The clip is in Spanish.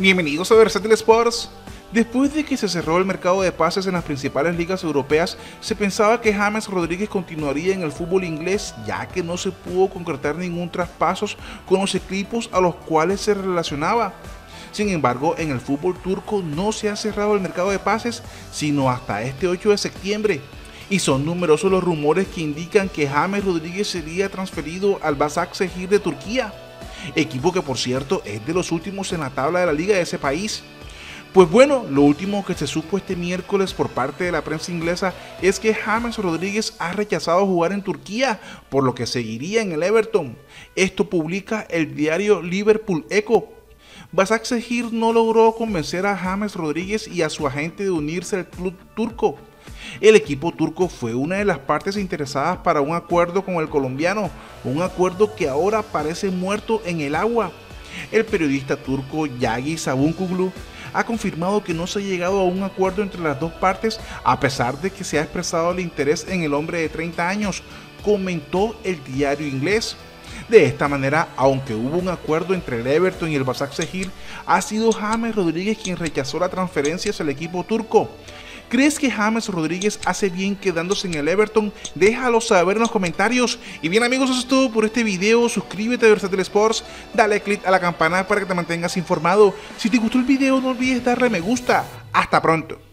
Bienvenidos a VersatilSports. Después de que se cerró el mercado de pases en las principales ligas europeas, se pensaba que James Rodríguez continuaría en el fútbol inglés, ya que no se pudo concretar ningún traspaso con los equipos a los cuales se relacionaba. Sin embargo, en el fútbol turco no se ha cerrado el mercado de pases, sino hasta este 8 de septiembre. Y son numerosos los rumores que indican que James Rodríguez sería transferido al Başaksehir de Turquía, equipo que por cierto es de los últimos en la tabla de la liga de ese país. Pues bueno, lo último que se supo este miércoles por parte de la prensa inglesa es que James Rodríguez ha rechazado jugar en Turquía, por lo que seguiría en el Everton. Esto publica el diario Liverpool Echo. Başaksehir no logró convencer a James Rodríguez y a su agente de unirse al club turco. El equipo turco fue una de las partes interesadas para un acuerdo con el colombiano, un acuerdo que ahora parece muerto en el agua. El periodista turco Yagi Sabuncuglu ha confirmado que no se ha llegado a un acuerdo entre las dos partes, a pesar de que se ha expresado el interés en el hombre de 30 años, comentó el diario inglés. De esta manera, aunque hubo un acuerdo entre el Everton y el Başaksehir, ha sido James Rodríguez quien rechazó la transferencia hacia el equipo turco. ¿Crees que James Rodríguez hace bien quedándose en el Everton? Déjalo saber en los comentarios. Y bien amigos, eso es todo por este video. Suscríbete a VersatilSports, dale click a la campana para que te mantengas informado. Si te gustó el video no olvides darle me gusta. Hasta pronto.